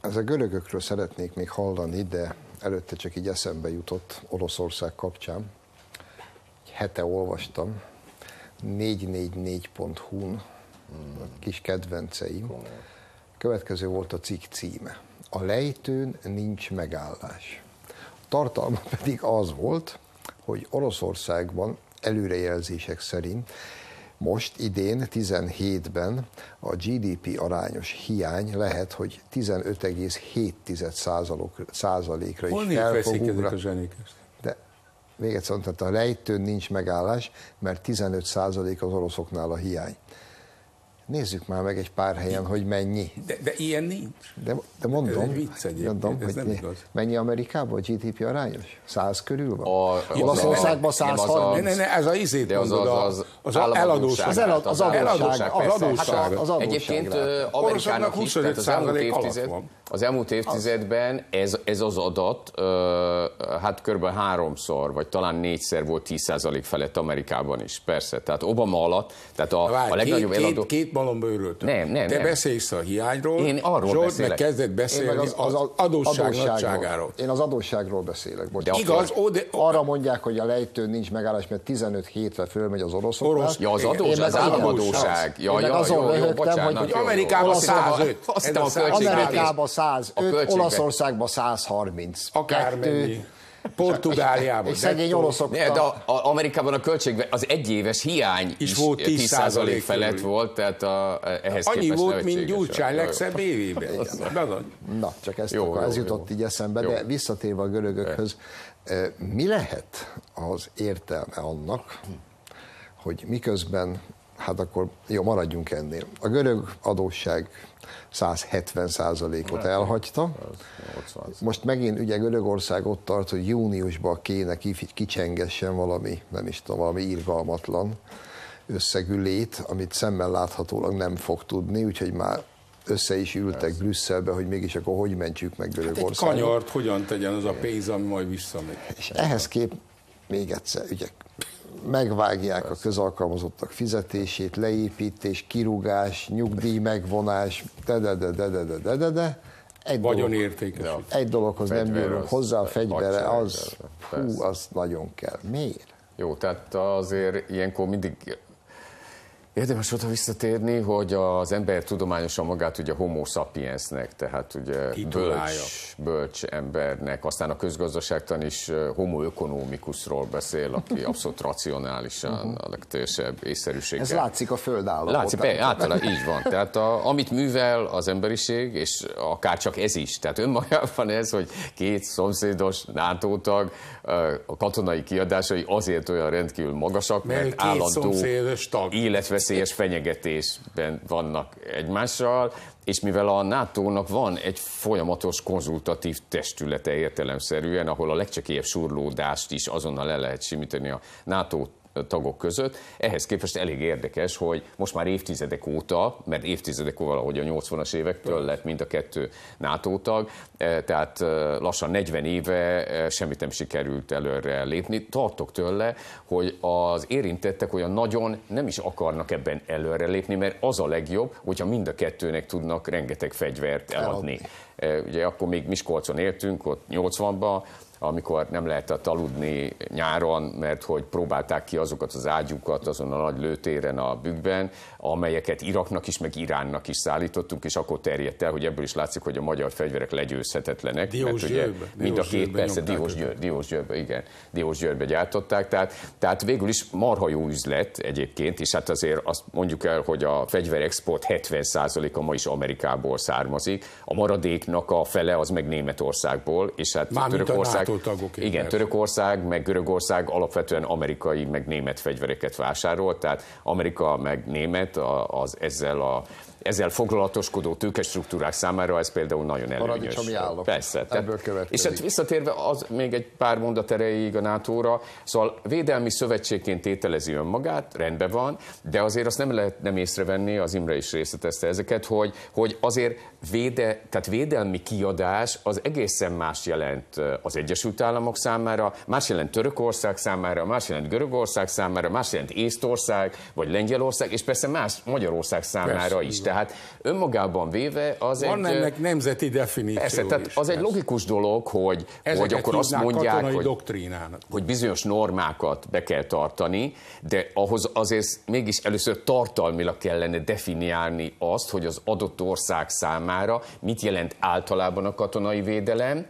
Ez a görögökről szeretnék még hallani, de előtte csak így eszembe jutott Oroszország kapcsán. Egy hete olvastam, négy négy négy pont hu-n, kis kedvenceim. Következő volt a cikk címe. A lejtőn nincs megállás. A tartalma pedig az volt, hogy Oroszországban előrejelzések szerint most idén, tizenhétben a gé dé pé arányos hiány lehet, hogy tizenöt egész hét százalékra is fel fog ugrani. De még egyszer, tehát a lejtőn nincs megállás, mert tizenöt százalék az oroszoknál a hiány. Nézzük már meg egy pár helyen, de, hogy mennyi. De, de ilyen nincs. De, de mondom, ez egy vicc egyébként, mondom, ez nem igaz. Mennyi Amerikában a gé dé pé arányos? száz körül van? Olaszországban százharminc. Ne, ne, ne, ez a izét de mondod, az, az, az, az eladóság. Az eladóság. Az eladóság, az adósság. Hát egyébként Amerikának huszonöt százalék alatt van. Az elmúlt évtizedben ez, ez az adat hát kb. háromszor, vagy talán négyszer volt tíz százalék felett Amerikában is. Persze, tehát Obama alatt, tehát a, Várj, a legnagyobb két, eladó... Két malomba őröltök. Nem, nem, Te nem. beszélsz a hiányról, Én arról Zsolt beszélek. meg kezdett beszélni az, az, az adósság nagyságáról. Én az adósságról beszélek. De igaz, ó, de... Arra mondják, hogy a lejtőn nincs megállás, mert tizenöt hétre fölmegy az oroszoknál. Orosz... Ja, az adósság, az államadóság. Ja, ja, jó, jó, bocsánat. Hogy Amerikában százöt. Amerikában százöt, Olaszországban százharminc. Akármennyi. Portugáliában. És szegény oroszoknak. De a, a, Amerikában a költség, az egyéves hiány is, is volt tíz százalék felett volt, tehát a, ehhez annyi képest volt, mint Gyurcsány legszebb évében. Na, csak ezt jó, akkor, jó, ez jutott jó. így eszembe, jó. de visszatérve a görögökhöz, mi lehet az értelme annak, hogy miközben, hát akkor jó, maradjunk ennél. A görög adósság száz hetven százalékot elhagyta. Most megint ugye Görögország ott tart, hogy júniusban kéne kicsengessen valami, nem is tudom, valami irgalmatlan összegű lét, amit szemmel láthatólag nem fog tudni, úgyhogy már össze is ültek Brüsszelbe, hogy mégis akkor hogy mentjük meg Görögországot. Hát egy kanyart hogyan tegyen az a pénz, ami majd visszamegy. És ehhez kép még egyszer, ugye, megvágják a közalkalmazottak fizetését, leépítés, kirúgás, nyugdíj megvonás, de de de de de de de de egy vagyonértékes. Egy dologhoz nem nyúlunk hozzá, a fegyvere, az, hú, az nagyon kell. Miért? Jó, tehát azért ilyenkor mindig érdemes oda visszatérni, hogy az ember tudományosan magát ugye homo sapiensnek, tehát ugye bölcs, bölcs embernek, aztán a közgazdaságtan is homo ökonomikusról beszél, aki abszolút racionálisan a legteljesebb észszerűséggel. Ez látszik a földállapotán. Látszik, be, általában így van. Tehát a, amit művel az emberiség, és akár csak ez is. Tehát önmagában ez, hogy két szomszédos NATO tag a katonai kiadásai azért olyan rendkívül magasak, mert, mert állandó életveszély veszélyes fenyegetésben vannak egymással, és mivel a nátónak van egy folyamatos konzultatív testülete értelemszerűen, ahol a legcsekélyebb surlódást is azonnal le lehet simítani a NATO tagok között, ehhez képest elég érdekes, hogy most már évtizedek óta, mert évtizedek óta valahogy a nyolcvanas évektől lett mind a kettő NATO tag, tehát lassan negyven éve semmit nem sikerült előre lépni. Tartok tőle, hogy az érintettek olyan nagyon nem is akarnak ebben előre lépni, mert az a legjobb, hogyha mind a kettőnek tudnak rengeteg fegyvert eladni. Ugye akkor még Miskolcon éltünk, ott nyolcvanban, amikor nem lehetett aludni nyáron, mert hogy próbálták ki azokat az ágyukat azon a nagy lőtéren a Bükkben, amelyeket Iraknak is, meg Iránnak is szállítottunk, és akkor terjedt el, hogy ebből is látszik, hogy a magyar fegyverek legyőzhetetlenek. Diósgyőrbe. Mind a két, persze, Diósgyőrbe, igen, Diósgyőrbe gyártották. Tehát, tehát végül is marha jó üzlet egyébként, és hát azért azt mondjuk el, hogy a fegyverexport hetven százaléka ma is Amerikából származik, a maradéknak a fele az meg Németországból, és hát Törökország. Igen, Törökország, meg Görögország alapvetően amerikai, meg német fegyvereket vásárolt, tehát Amerika, meg német az ezzel a ezzel foglalatoskodó tőkestruktúrák számára ez például nagyon előnyös. Persze. Ebből tehát, és hát visszatérve az még egy pár mondat erejéig a nátóra, szóval védelmi szövetségként tételezi önmagát, rendben van, de azért azt nem lehet nem észrevenni, az Imre is részletezte ezeket, hogy, hogy azért véde, tehát védelmi kiadás az egészen más jelent az Egyesült Államok számára, más jelent Törökország számára, más jelent Görögország számára, más jelent Észtország vagy Lengyelország, és persze más Magyarország számára is. Tehát önmagában véve az van egy... Van ennek nemzeti definíció. Persze, tehát az egy logikus dolog, hogy, hogy akkor azt mondják, hogy, hogy bizonyos normákat be kell tartani, de ahhoz azért mégis először tartalmilag kellene definiálni azt, hogy az adott ország számára mit jelent általában a katonai védelem,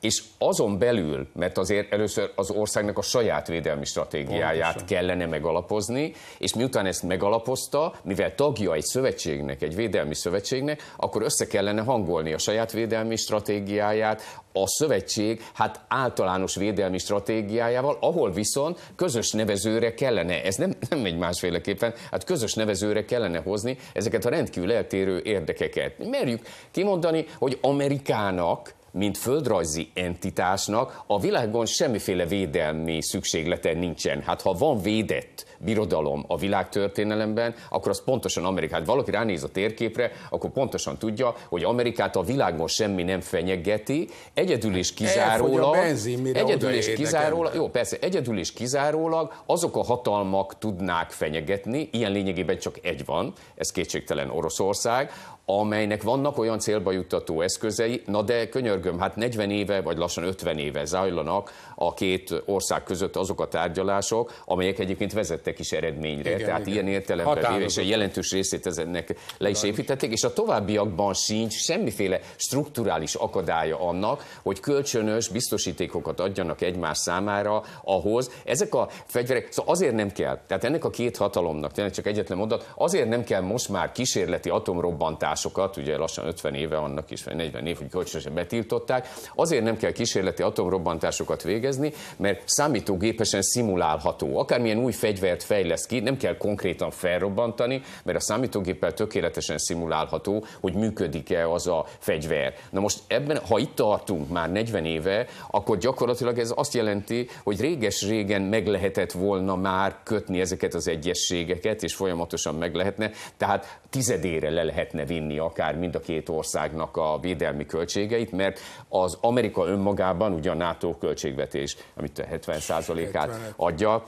és azon belül, mert azért először az országnak a saját védelmi stratégiáját pontosan kellene megalapozni, és miután ezt megalapozta, mivel tagja egy szövetségnek, egy védelmi szövetségnek, akkor össze kellene hangolni a saját védelmi stratégiáját a szövetség hát általános védelmi stratégiájával, ahol viszont közös nevezőre kellene, ez nem, nem egy másféleképpen, hát közös nevezőre kellene hozni ezeket a rendkívül eltérő érdekeket. Merjük kimondani, hogy Amerikának, mint földrajzi entitásnak a világon semmiféle védelmi szükséglete nincsen. Hát ha van védett birodalom a világtörténelemben, akkor az pontosan Amerikát. Valaki ránéz a térképre, akkor pontosan tudja, hogy Amerikát a világon semmi nem fenyegeti, egyedül és kizárólag... Benzin, egyedül és kizárólag, jó, persze, egyedül és kizárólag azok a hatalmak tudnák fenyegetni, ilyen lényegében csak egy van, ez kétségtelen Oroszország, amelynek vannak olyan célba juttató eszközei, na de könyörgöm, hát negyven éve, vagy lassan ötven éve zajlanak a két ország között azok a tárgyalások, amelyek egyébként vezettek is eredményre, igen, tehát igen, ilyen értelemben véve, és a jelentős részét ennek le is építették, és a továbbiakban sincs semmiféle strukturális akadálya annak, hogy kölcsönös biztosítékokat adjanak egymás számára ahhoz. Ezek a fegyverek, szóval azért nem kell, tehát ennek a két hatalomnak, tényleg csak egyetlen mondat, azért nem kell most már kísérleti atomrobbantás, ugye lassan ötven éve annak is, vagy negyven év, hogy kölcsönösen betiltották, azért nem kell kísérleti atomrobbantásokat végezni, mert számítógépesen szimulálható. Akármilyen új fegyvert fejlesz ki, nem kell konkrétan felrobbantani, mert a számítógéppel tökéletesen szimulálható, hogy működik-e az a fegyver. Na most ebben, ha itt tartunk már negyven éve, akkor gyakorlatilag ez azt jelenti, hogy réges-régen meg lehetett volna már kötni ezeket az egyességeket, és folyamatosan meg lehetne, tehát tizedére le lehetne vinni akár mind a két országnak a védelmi költségeit, mert az Amerika önmagában ugye a NATO költségvetés, amit hetven százalékát adja,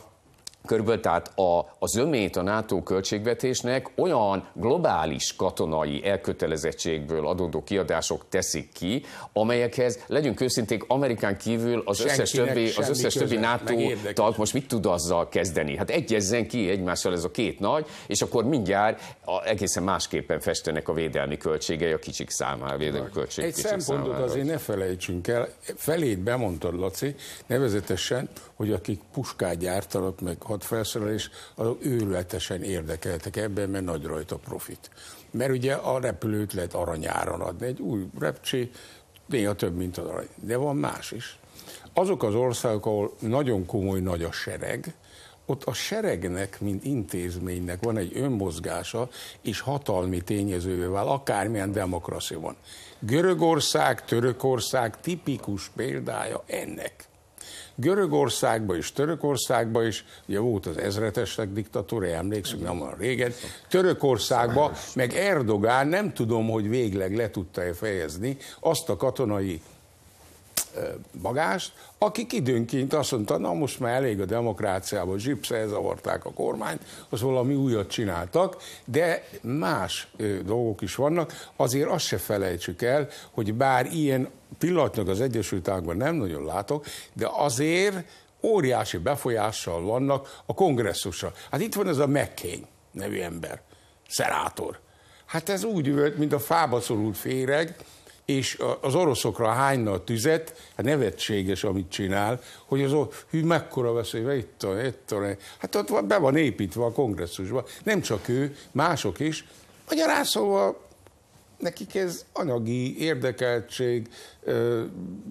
körülbelül, tehát a, a zömét a NATO költségvetésnek olyan globális katonai elkötelezettségből adódó kiadások teszik ki, amelyekhez, legyünk őszinték, Amerikán kívül az Senkinek összes többi, az összes többi NATO tag most mit tud azzal kezdeni? Hát egyezzen ki egymással ez a két nagy, és akkor mindjárt a, egészen másképpen festenek a védelmi költségei a kicsik számára. Védelmi költség, Egy kicsik szempontot számára. Azért ne felejtsünk el, felét bemondtad, Laci, nevezetesen, hogy akik puskát gyártanak, meg hadfelszerelés, azok őrületesen érdekeltek ebben, mert nagy rajta profit. Mert ugye a repülőt lehet aranyáron adni, egy új repcsi, néha több, mint az arany. De van más is. Azok az országok, ahol nagyon komoly nagy a sereg, ott a seregnek, mint intézménynek van egy önmozgása, és hatalmi tényezővé vál, akármilyen demokrácia van. Görögország, Törökország tipikus példája ennek. Görögországban és Törökországban is, ugye volt az ezretesek diktatúrája, emlékszünk, nem olyan régen, Törökországban, meg Erdogán, nem tudom, hogy végleg le tudta-e fejezni azt a katonai bagást, akik időnként azt mondta, na most már elég a demokráciában, zsipsze, elzavarták a kormányt, az valami újat csináltak, de más dolgok is vannak, azért azt se felejtsük el, hogy bár ilyen pillanatnak az Egyesült Államokban nem nagyon látok, de azért óriási befolyással vannak a kongresszusra. Hát itt van ez a McCain nevű ember, szenátor. Hát ez úgy üvölt, mint a fába szorult féreg, és az oroszokra hányna a tüzet, hát nevetséges, amit csinál, hogy az orosz, hű, mekkora veszélybe, itt van, itt van. Hát ott van, be van építve a kongresszusba. Nem csak ő, mások is. Magyarán szóval nekik ez anyagi érdekeltség, ö,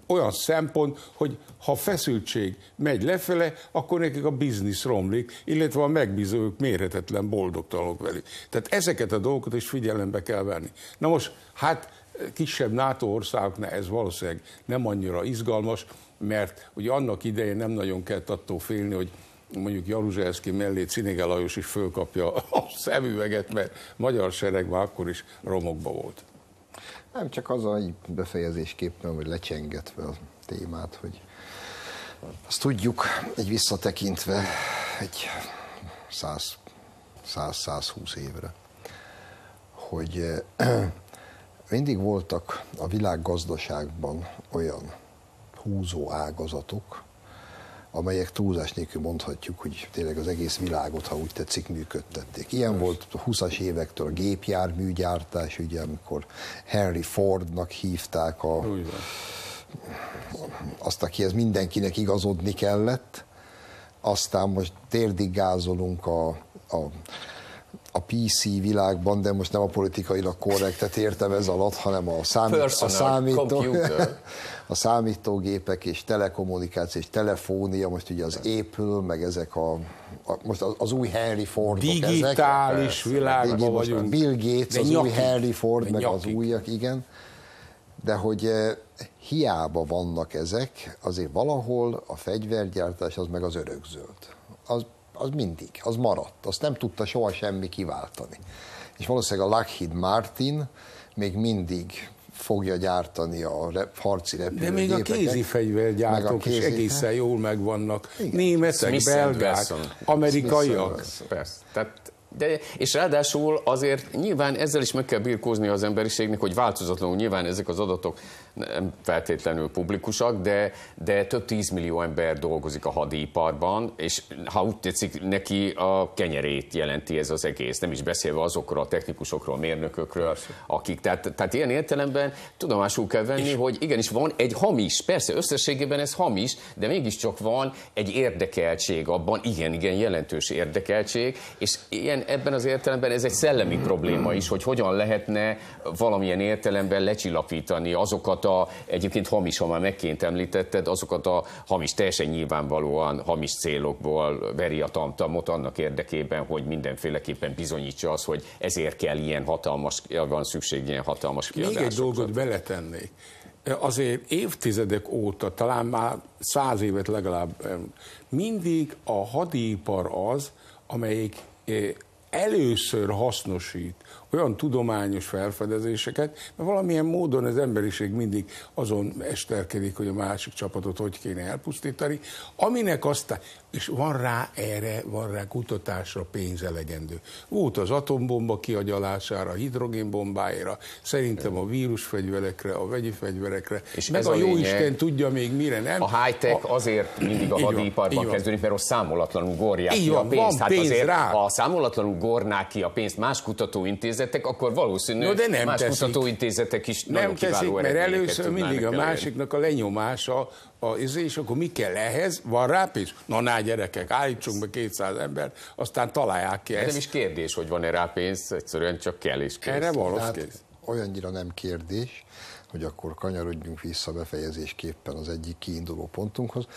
olyan szempont, hogy ha feszültség megy lefele, akkor nekik a biznisz romlik, illetve a megbízók méretetlen boldogtalanok velük. Tehát ezeket a dolgokat is figyelembe kell venni. Na most, hát kisebb NATO országoknál ez valószínűleg nem annyira izgalmas, mert ugye annak idején nem nagyon kellett attól félni, hogy mondjuk Jaruzselszky mellé Cinege Lajos is fölkapja a szemüveget, mert magyar sereg már akkor is romokba volt. Nem csak az a befejezésképpen, hogy lecsengetve a témát, hogy azt tudjuk, egy visszatekintve egy száz-százhúsz évre, hogy mindig voltak a világgazdaságban olyan húzó ágazatok, amelyek túlzás nélkül mondhatjuk, hogy tényleg az egész világot, ha úgy tetszik, működtették. Ilyen volt a huszas évektől a gépjárműgyártás, ugye, amikor Henry Fordnak hívták a, azt, akihez mindenkinek igazodni kellett. Aztán most térdig gázolunk a, a a pé cé világban, de most nem a politikailag korrektet értem ez alatt, hanem a, számít, a, számító, a számítógépek és telekommunikáció és telefónia, most ugye az Apple, meg ezek a, a most az, az új Henry Ford. Digitális világban vagyunk. Bill Gates, az új Henry Ford, meg az újak, igen. De hogy hiába vannak ezek, azért valahol a fegyvergyártás az meg az örökzöld. Az az mindig, az maradt, azt nem tudta soha semmi kiváltani. És valószínűleg a Lockheed Martin még mindig fogja gyártani a rep, harci repülőgépeket. De még a kézifegyvergyártók is egészen jól megvannak. Igen. Németek, Smith belgák, amerikaiak. Persze. Tehát, de, és ráadásul azért nyilván ezzel is meg kell birkózni az emberiségnek, hogy változatlanul nyilván ezek az adatok nem feltétlenül publikusak, de, de több tízmillió ember dolgozik a hadiparban, és ha úgy tetszik, neki a kenyerét jelenti ez az egész, nem is beszélve azokról a technikusokról, mérnökökről, akik, tehát, tehát ilyen értelemben tudomásul kell venni, hogy igenis van egy hamis, persze összességében ez hamis, de mégiscsak van egy érdekeltség abban, igen, igen jelentős érdekeltség, és ilyen ebben az értelemben ez egy szellemi probléma is, hogy hogyan lehetne valamilyen értelemben lecsillapítani azokat a, egyébként hamis, ha már megként említetted, azokat a hamis, teljesen nyilvánvalóan hamis célokból veri a tamtamot annak érdekében, hogy mindenféleképpen bizonyítsa az, hogy ezért kell ilyen hatalmas, van szükség ilyen hatalmas kiadásokra. Még egy dolgot beletennék. Azért évtizedek óta, talán már száz évet legalább, mindig a hadipar az, amelyik először hasznosít olyan tudományos felfedezéseket, mert valamilyen módon az emberiség mindig azon esterkedik, hogy a másik csapatot hogy kéne elpusztítani, aminek aztán, és van rá erre, van rá kutatásra pénz elegendő. Volt az atombomba kiagyalására, a hidrogénbombáira, szerintem a vírusfegyverekre, a vegyi fegyverekre, és meg ez a, a jóisten tudja még mire, nem? A high-tech a... azért mindig a hadiparban kezdődik, mert ott számolatlanul gorják ki a pénzt. Van, hát pénz azért, ha számolatlanul gornák ki a pénzt más kutatóintézet, akkor valószínű, no, de nem más teszik. Kutatóintézetek is nem nagyon teszik, kiváló eredményeket tudnának. Mert először mindig a másiknak a lenyomása, a, és akkor mi kell ehhez? Van rá pénz? Na, ná, gyerekek, állítsunk be kétszáz embert, aztán találják ki ezt. De nem is kérdés, hogy van-e rá pénz, egyszerűen csak kell és kész. Erre van, hát, kész. Olyannyira nem kérdés, hogy akkor kanyarodjunk vissza befejezésképpen az egyik kiinduló pontunkhoz.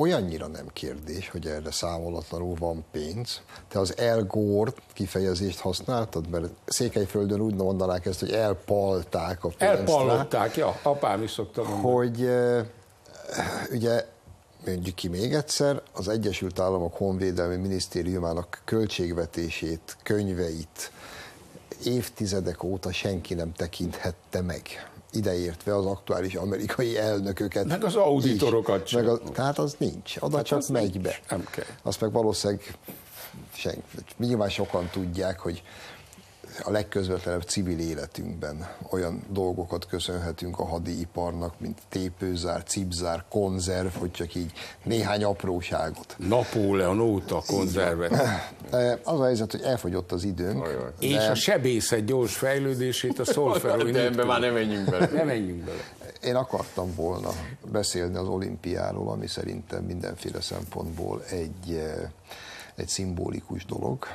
olyannyira nem kérdés, hogy erre számolatlanul van pénz. Te az Al Gore kifejezést használtad, mert Székelyföldön úgy mondanák ezt, hogy elpalták a pénzt. Elpallották, ja, apám is szokta mondani. Hogy e, ugye, mondjuk ki még egyszer, az Egyesült Államok Honvédelmi Minisztériumának költségvetését, könyveit évtizedek óta senki nem tekinthette meg. Ideértve az aktuális amerikai elnököket. Meg az auditorokat is. Meg a, tehát az nincs. Oda hát csak megy nincs. Be. Nem kell. Azt meg valószínűleg senki. Nyilván sokan tudják, hogy a legközvetlenebb civil életünkben olyan dolgokat köszönhetünk a hadiiparnak, mint tépőzár, cipzár, konzerv, hogy csak így néhány apróságot. Napóleon óta konzervet. Az a helyzet, hogy elfogyott az időnk. Ajaj. És de... a sebészet gyors fejlődését a szolfel, hogy ebben már nem menjünk bele. Nem menjünk bele. Én akartam volna beszélni az olimpiáról, ami szerintem mindenféle szempontból egy, egy szimbolikus dolog.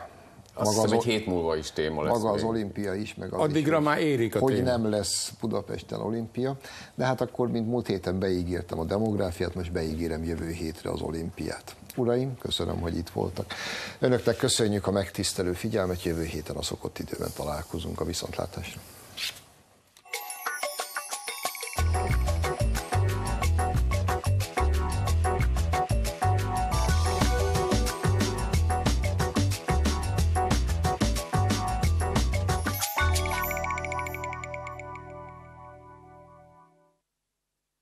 Azt maga hiszem, az, egy hét múlva is téma lesz. Maga az olimpia is, meg az addigra is, már érik a hogy téma. Nem lesz Budapesten olimpia, de hát akkor, mint múlt héten beígértem a demográfiát, most beígérem jövő hétre az olimpiát. Uraim, köszönöm, hogy itt voltak. Önöknek köszönjük a megtisztelő figyelmet, jövő héten a szokott időben találkozunk, a viszontlátásra.